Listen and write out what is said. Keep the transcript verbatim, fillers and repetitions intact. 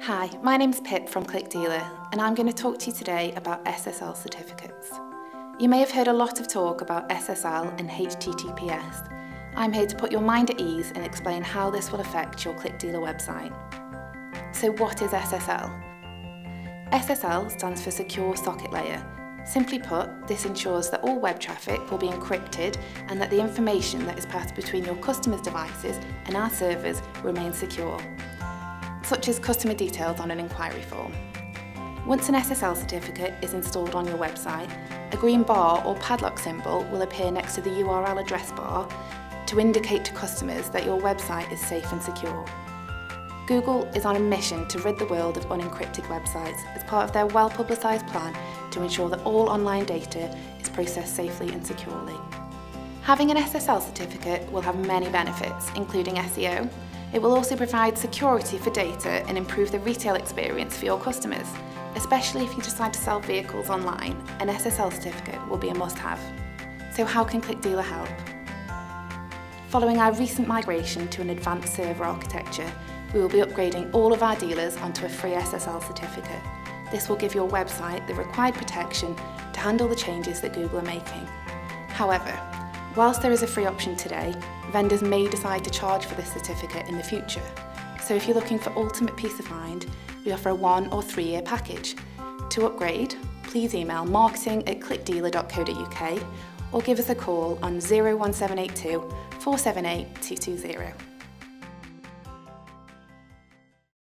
Hi, my name's Pip from ClickDealer, and I'm going to talk to you today about S S L certificates. You may have heard a lot of talk about S S L and H T T P S. I'm here to put your mind at ease and explain how this will affect your ClickDealer website. So what is S S L? S S L stands for Secure Socket Layer. Simply put, this ensures that all web traffic will be encrypted and that the information that is passed between your customers' devices and our servers remains secure, such as customer details on an inquiry form. Once an S S L certificate is installed on your website, a green bar or padlock symbol will appear next to the U R L address bar to indicate to customers that your website is safe and secure. Google is on a mission to rid the world of unencrypted websites as part of their well-publicised plan to ensure that all online data is processed safely and securely. Having an S S L certificate will have many benefits, including S E O. It will also provide security for data and improve the retail experience for your customers, especially if you decide to sell vehicles online. An S S L certificate will be a must-have. So how can ClickDealer help? Following our recent migration to an advanced server architecture, we will be upgrading all of our dealers onto a free S S L certificate. This will give your website the required protection to handle the changes that Google are making. However, whilst there is a free option today, vendors may decide to charge for this certificate in the future. So if you're looking for ultimate peace of mind, we offer a one or three year package. To upgrade, please email marketing at clickdealer dot co dot U K or give us a call on zero one seven eight two, four seven eight, two two zero.